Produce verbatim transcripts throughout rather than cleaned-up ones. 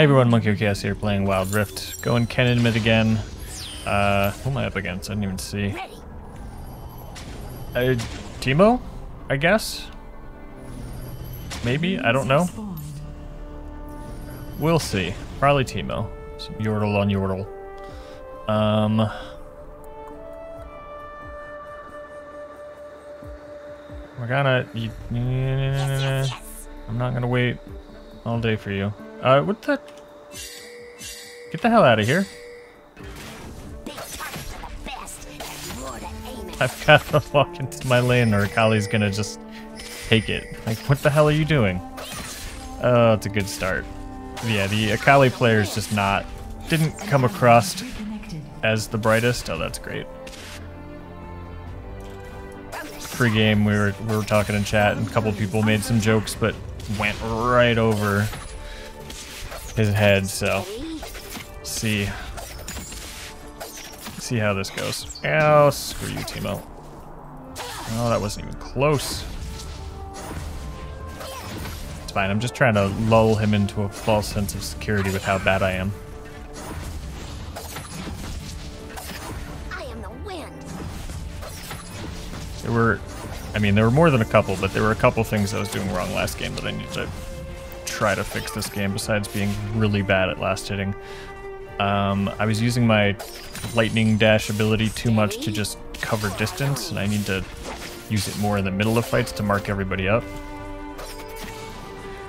Hey everyone, MonkeyoChaos here playing Wild Rift. Going Kennen mid again. Uh, who am I up against? I didn't even see. Uh, Teemo? I guess? Maybe? I don't know. We'll see. Probably Teemo. Some Yordle on Yordle. Um... Morgana, you, yes, yes, yes. I'm not gonna wait all day for you. Uh, what the? Get the hell out of here! I've got to walk into my lane, or Akali's gonna just take it. Like, what the hell are you doing? Oh, it's a good start. Yeah, the Akali player is just not didn't come across as the brightest. Oh, that's great. Pre-game, we were we were talking in chat, and a couple of people made some jokes, but went right over his head. So see see how this goes. Oh, screw you, Teemo! Oh, that wasn't even close. It's fine. I'm just trying to lull him into a false sense of security with how bad I am. There were, I mean, there were more than a couple, but there were a couple things I was doing wrong last game that I need to try to fix this game, besides being really bad at last hitting. Um, I was using my lightning dash ability too much to just cover distance, and I need to use it more in the middle of fights to mark everybody up.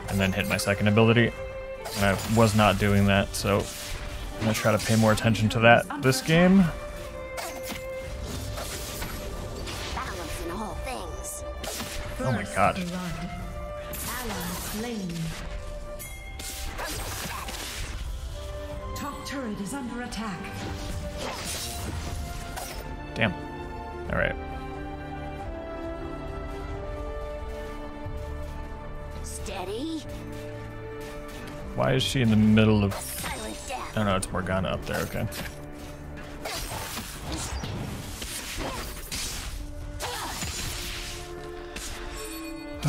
And then hit my second ability, and I was not doing that, so I'm going to try to pay more attention to that this game. Oh my god. Top turret is under attack. Damn. Alright. Steady. Why is she in the middle of... Oh no, it's Morgana up there, okay.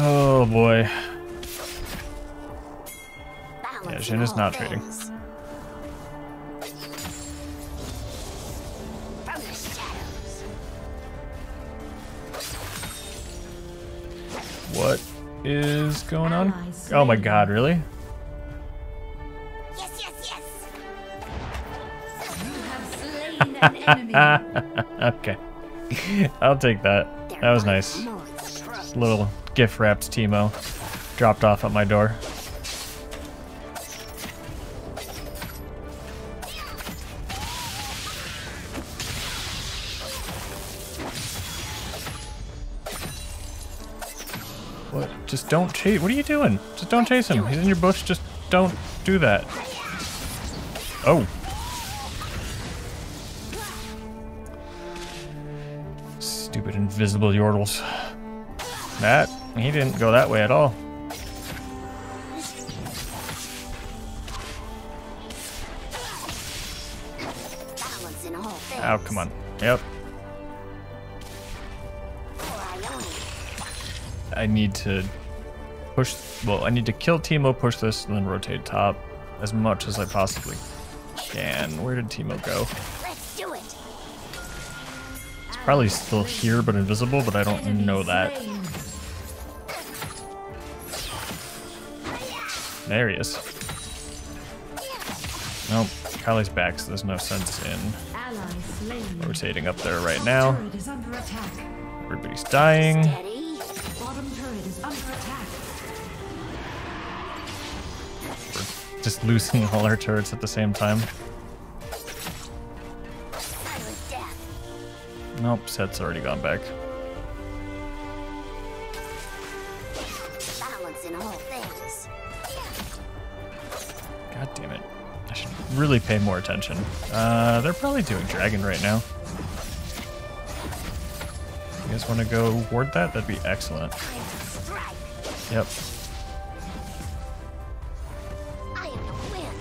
Oh boy. Yeah, Jhin is not trading. What is going on? Oh my god, really? Yes, yes, yes. Okay. I'll take that. That was nice. Just a little gift wraps Teemo dropped off at my door. What? Just don't chase. What are you doing? Just don't chase him. He's in your bush. Just don't do that. Oh. Stupid invisible Yordles. That. He didn't go that way at all. Oh, come on. Yep. I need to push... Well, I need to kill Teemo, push this, and then rotate top as much as I possibly can. Where did Teemo go? It's probably still here, but invisible, but I don't know that. There he is. Nope, Kali's back, so there's no sense in rotating up there right now. Everybody's dying. We're just losing all our turrets at the same time. Nope, Set's already gone back. God damn it. I should really pay more attention. Uh, they're probably doing dragon right now. You guys want to go ward that? That'd be excellent. Yep.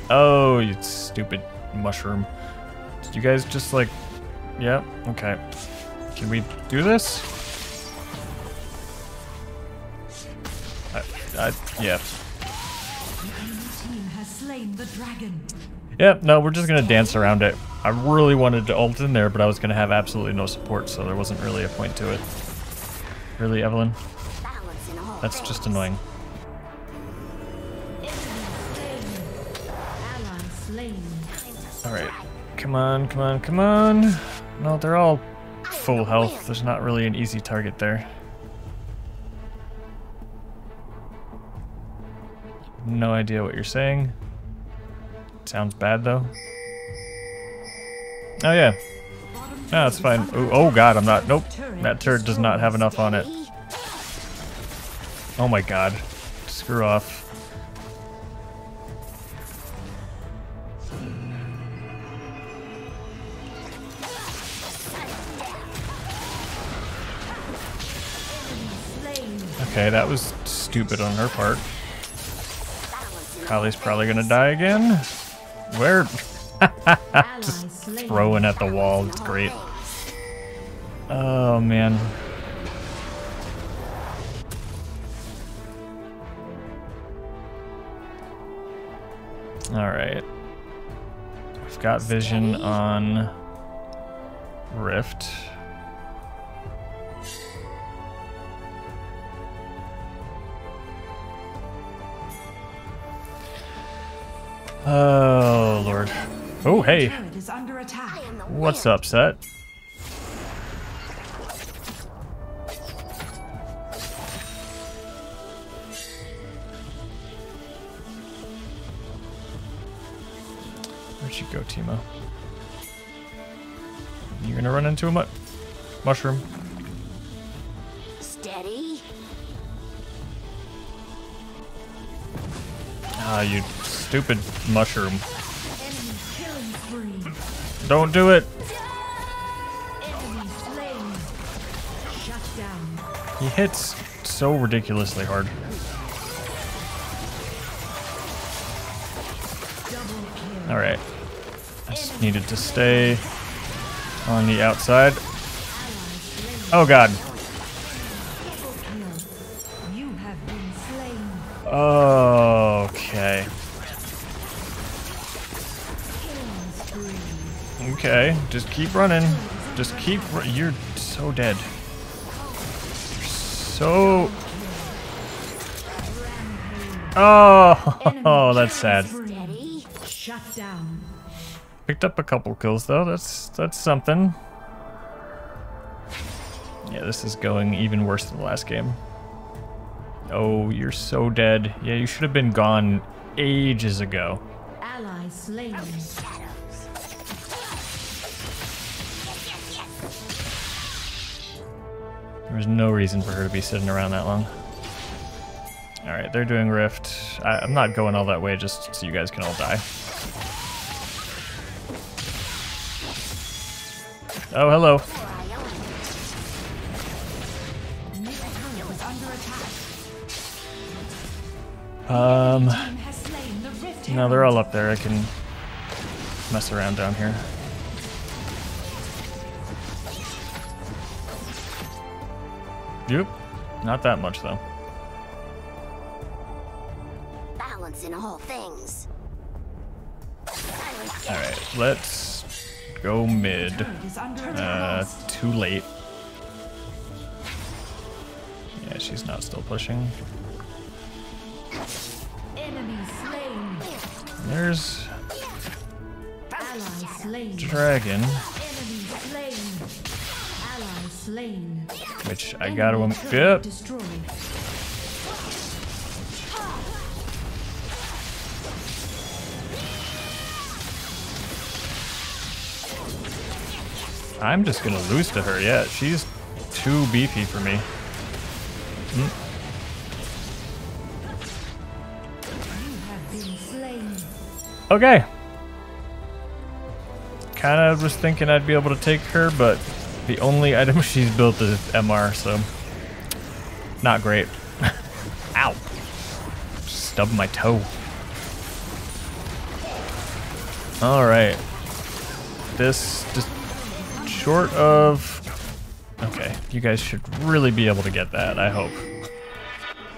Oh, you stupid mushroom. Did you guys just like... Yep, yeah, okay. Can we do this? I, I, yeah. The dragon. dragon. Yeah, no, we're just going to dance around it. I really wanted to ult in there, but I was going to have absolutely no support, so there wasn't really a point to it. Really, Evelynn? That's just annoying. Alright. Come on, come on, come on. No, they're all full health. There's not really an easy target there. No idea what you're saying. Sounds bad, though. Oh, yeah. No, it's fine. Ooh, oh, God, I'm not. Nope. That turret does not have enough on it. Oh, my God. Screw off. Okay, that was stupid on her part. Kali's probably gonna die again. Where? Just throwing at the wall. It's great. Oh, man. Alright. We've got vision on Rift. Oh, Lord. Oh, hey. What's up, Set? Where'd you go, Teemo? You're gonna run into a mu mushroom. Steady. Ah, you... stupid mushroom. Don't do it. He hits so ridiculously hard. Alright. I just needed to stay on the outside. Oh, God. Okay. Okay, just keep running. Just keep ru- You're so dead. You're so... Oh, oh, that's sad. Picked up a couple kills, though. That's that's something. Yeah, this is going even worse than the last game. Oh, you're so dead. Yeah, you should have been gone ages ago. Ally slain. There was no reason for her to be sitting around that long. Alright, they're doing Rift. I, I'm not going all that way just so you guys can all die. Oh, hello. Um, no, they're all up there. I can mess around down here. Yep. Not that much, though. Balance in all things. All right, let's go mid. Uh, too late. Yeah, she's not still pushing. There's dragon. Which I gotta win. Yep. I'm just gonna lose to her. Yeah, she's too beefy for me. Mm. Okay. Kinda was thinking I'd be able to take her, but. The only item she's built is M R, so not great. Ow! Stubbed my toe. All right, this just short of. Okay, you guys should really be able to get that. I hope.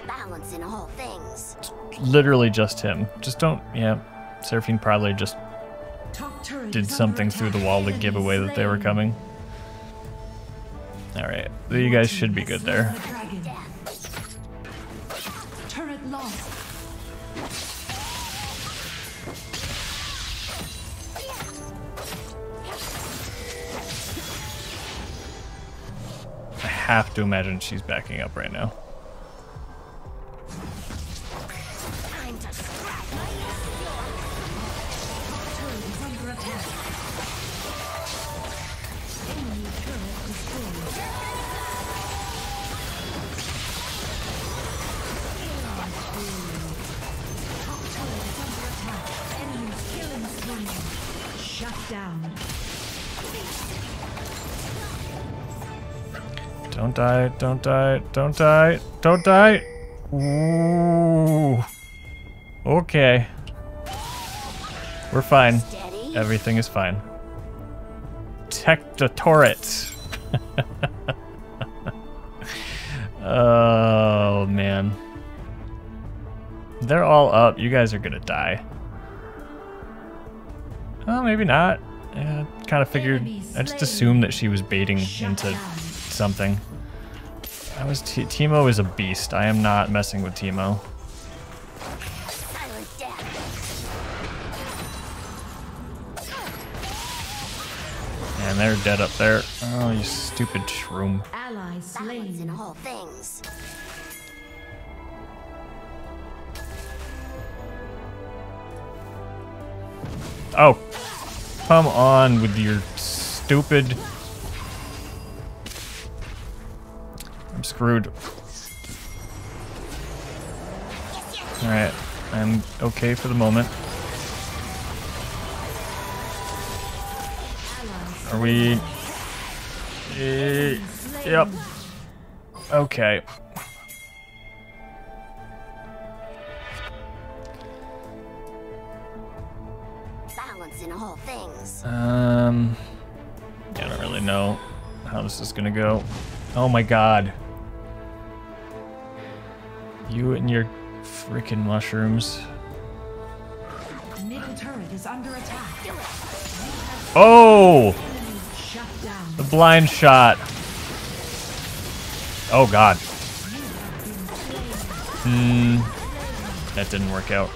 Balance in all things. Literally just him. Just don't. Yeah, Seraphine probably just did something through the wall to give away that they were coming. Alright, you guys should be good there. I have to imagine she's backing up right now. Don't die, don't die, don't die, don't die! Ooh. Okay. We're fine. Steady. Everything is fine. Tectatoret! Oh, man. They're all up. You guys are gonna die. Well, maybe not. I kind of figured, I just assumed that she was baiting into something. I was Te Teemo is a beast. I am not messing with Teemo. And they're dead up there. Oh, you stupid shroom. Oh, come on with your stupid. I'm screwed. Alright, I'm okay for the moment. Are we... Uh, yep. Okay. Um, yeah, I don't really know how this is gonna go. Oh my god. You and your freaking mushrooms. The middle turret is under attack. Oh! The blind shot. Oh god. Hmm. That didn't work out.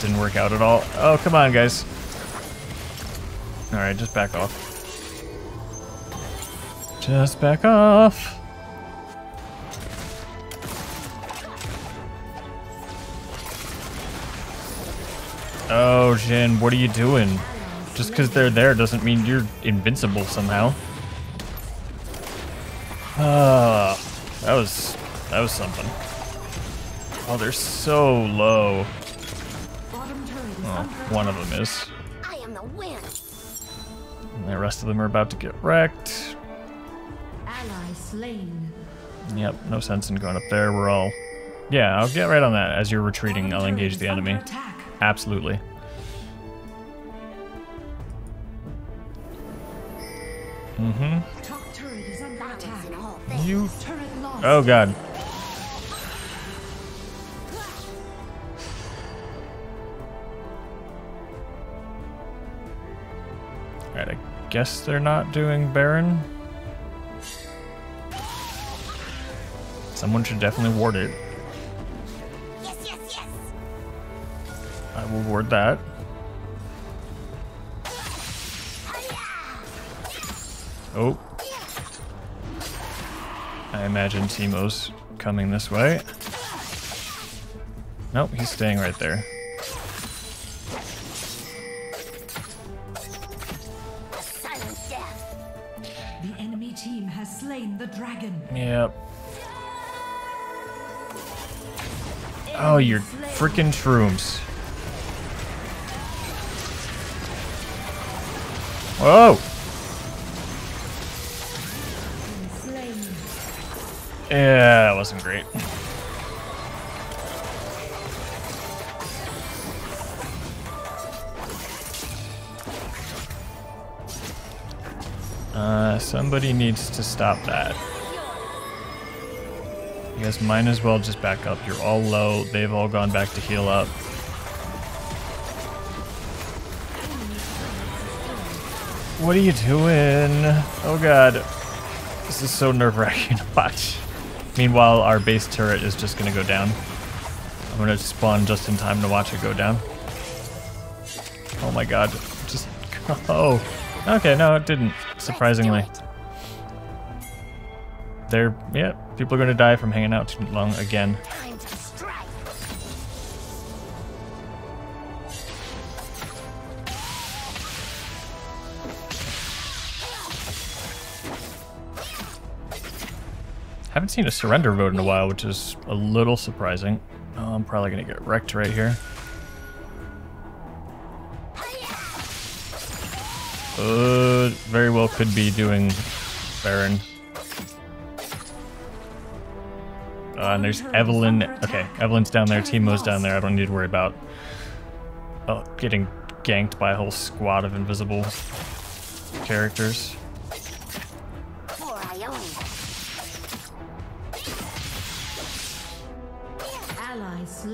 Didn't work out at all. Oh, come on, guys. Alright, just back off. Just back off. Oh, Jhin, what are you doing? Just because they're there doesn't mean you're invincible somehow. Ah, uh, that was that was something. Oh, they're so low. Oh, one of them is. And the rest of them are about to get wrecked. Yep, no sense in going up there. We're all. Yeah, I'll get right on that. As you're retreating, I'll engage the enemy. Absolutely. Mm-hmm. You... Oh, God. Alright, I guess they're not doing Baron. Someone should definitely ward it. I will ward that. Oh. I imagine Teemo's coming this way. Nope, he's staying right there. The enemy team has slain the dragon. Yep. Oh, you're freaking shrooms. Whoa! Yeah, that wasn't great. Uh, somebody needs to stop that. You guys might as well just back up. You're all low. They've all gone back to heal up. What are you doing? Oh god. This is so nerve-wracking to watch. Meanwhile, our base turret is just gonna go down. I'm gonna spawn just in time to watch it go down. Oh my god. Just... Oh. Okay, no, it didn't. Surprisingly. They're... Yeah, people are gonna die from hanging out too long again. Haven't seen a surrender vote in a while, which is a little surprising. Oh, I'm probably gonna get wrecked right here. Uh, very well could be doing Baron. Uh, and there's Evelynn. Okay, Evelynn's down there. Teemo's down there. I don't need to worry about oh, getting ganked by a whole squad of invisible characters.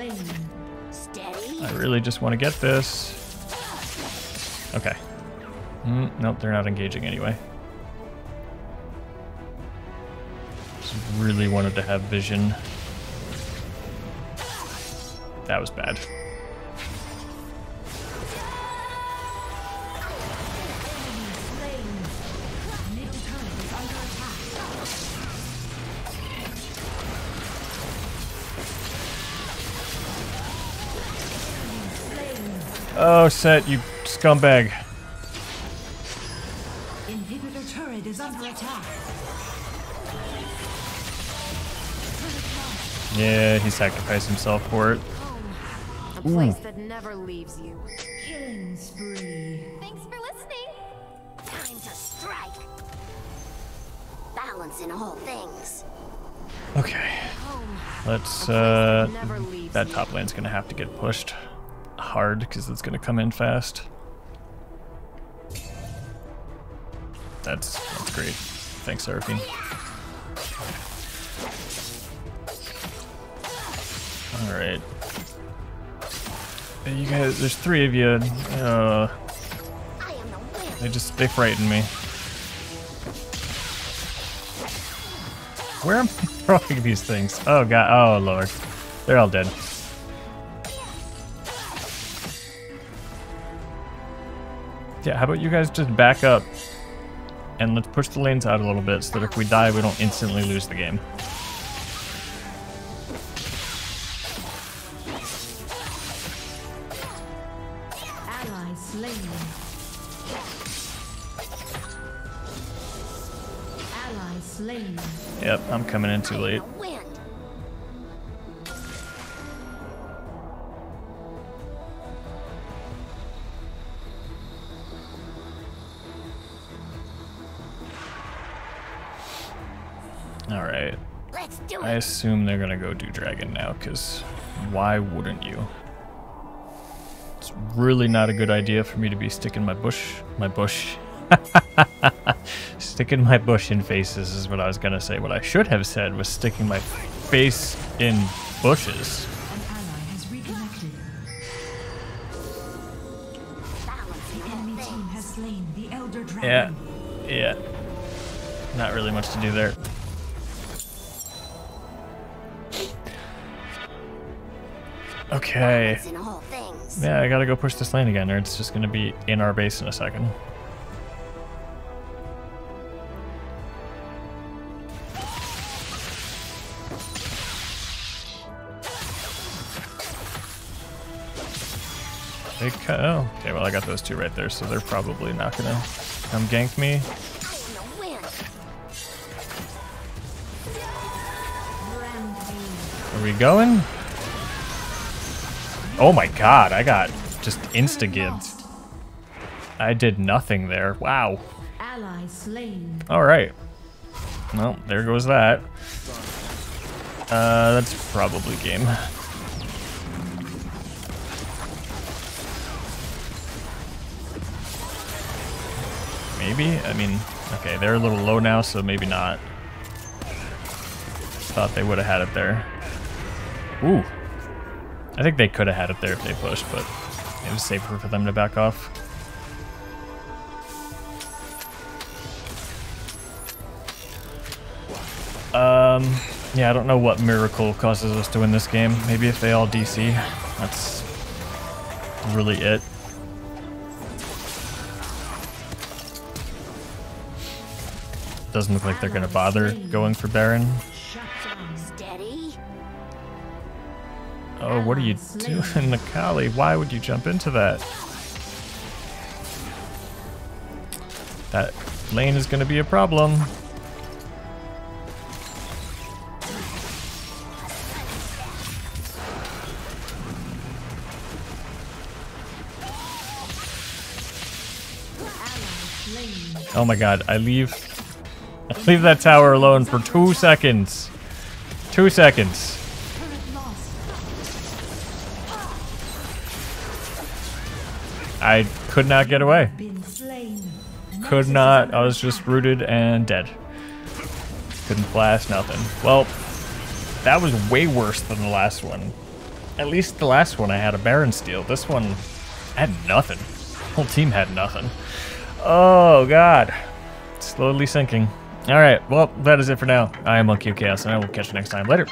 I really just want to get this. Okay. Mm, nope, they're not engaging anyway. Just really wanted to have vision. That was bad. Oh, Set, you scumbag. Inhibitor turret is under attack. Yeah, he sacrificed himself for it. Home, a place Ooh. that never leaves you. Killing spree. Thanks for listening. Time to strike. Balance in all things. Okay. Home, Let's, uh... That, that top lane's gonna have to get pushed. Hard because it's gonna come in fast. That's that's great. Thanks, Seraphine. All right, you guys. There's three of you. Uh, they just they frighten me. Where am I throwing these things? Oh god. Oh lord. They're all dead. Yeah, how about you guys just back up and let's push the lanes out a little bit so that if we die, we don't instantly lose the game. Ally slain. Ally slain. Yep, I'm coming in too late. I assume they're gonna go do dragon now, because why wouldn't you? It's really not a good idea for me to be sticking my bush, my bush, sticking my bush in faces is what I was gonna say. What I should have said was sticking my face in bushes. An ally has reconnected. The enemy team has slain the elder dragon. Yeah, yeah. Not really much to do there. Okay. Yeah, I gotta go push this lane again, or it's just gonna be in our base in a second. They cut. Oh, okay. Well, I got those two right there, so they're probably not gonna come gank me. Are we going? Oh my god, I got just insta-gibbed. I did nothing there. Wow. Alright. Well, there goes that. Uh, that's probably game. Maybe? I mean, okay, they're a little low now, so maybe not. Thought they would have had it there. Ooh. I think they could have had it there if they pushed, but it was safer for them to back off. Um, yeah, I don't know what miracle causes us to win this game. Maybe if they all D C, that's really it. Doesn't look like they're gonna bother going for Baron. Oh, what are you doing, Akali? Why would you jump into that? That lane is gonna be a problem. Oh my god, I leave I leave that tower alone for two seconds. Two seconds. I could not get away. Could not. I was just rooted and dead. Couldn't flash, nothing. Well, that was way worse than the last one. At least the last one I had a Baron steal. This one had nothing. The whole team had nothing. Oh, God. Slowly sinking. All right, well, that is it for now. I am MonkeyoChaos, and I will catch you next time. Later.